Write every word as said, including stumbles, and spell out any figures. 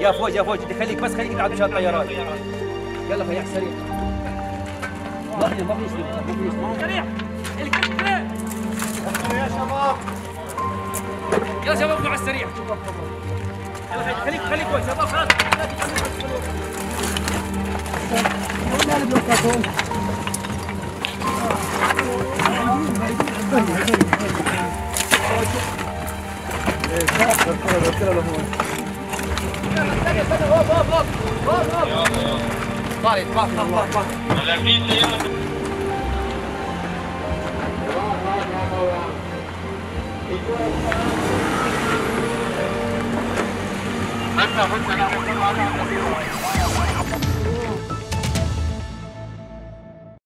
يا فوج يا فوج خليك بس خليك نلعب مشان الطيارات. يلا خياح سريع. واحد ما بيسلم ما بيسلم. سريع الكتله. يا شباب يا شباب على السريع. يلا خليك خليك يا شباب خلاص.